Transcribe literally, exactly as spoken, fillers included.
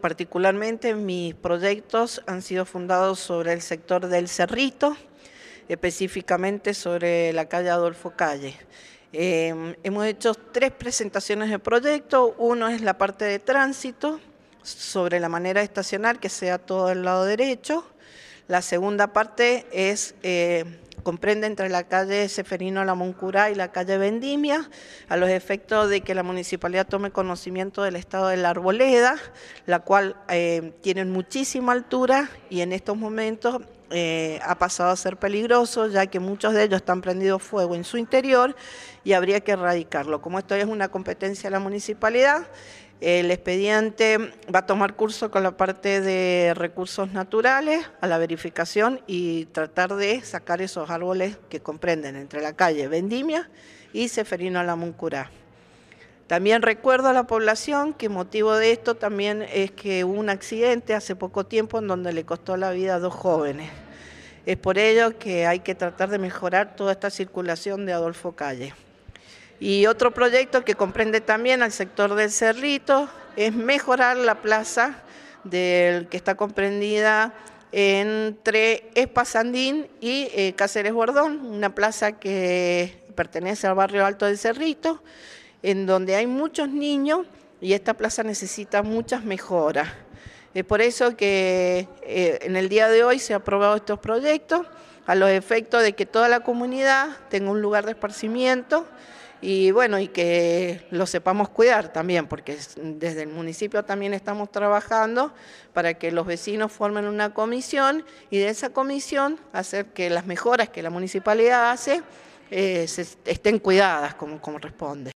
Particularmente mis proyectos han sido fundados sobre el sector del Cerrito, específicamente sobre la calle Adolfo Calle. Eh, hemos hecho tres presentaciones de proyectos. Uno es la parte de tránsito, sobre la manera de estacionar, que sea todo el lado derecho. La segunda parte es eh, comprende entre la calle Ceferino Namuncurá y la calle Vendimia, a los efectos de que la municipalidad tome conocimiento del estado de La Arboleda, la cual eh, tiene muchísima altura y en estos momentos eh, ha pasado a ser peligroso, ya que muchos de ellos están prendidos fuego en su interior y habría que erradicarlo. Como esto es una competencia de la municipalidad, el expediente va a tomar curso con la parte de recursos naturales, a la verificación y tratar de sacar esos árboles que comprenden entre la calle Vendimia y Ceferino Namuncurá. También recuerdo a la población que motivo de esto también es que hubo un accidente hace poco tiempo en donde le costó la vida a dos jóvenes. Es por ello que hay que tratar de mejorar toda esta circulación de Adolfo Calle. Y otro proyecto que comprende también al sector del Cerrito es mejorar la plaza del que está comprendida entre Espa Sandín y eh, Cáceres Gordón, una plaza que pertenece al barrio Alto del Cerrito, en donde hay muchos niños y esta plaza necesita muchas mejoras. Es por eso que eh, en el día de hoy se han aprobado estos proyectos a los efectos de que toda la comunidad tenga un lugar de esparcimiento. Y bueno, y que lo sepamos cuidar también, porque desde el municipio también estamos trabajando para que los vecinos formen una comisión y de esa comisión hacer que las mejoras que la municipalidad hace eh, se estén cuidadas como, como corresponde.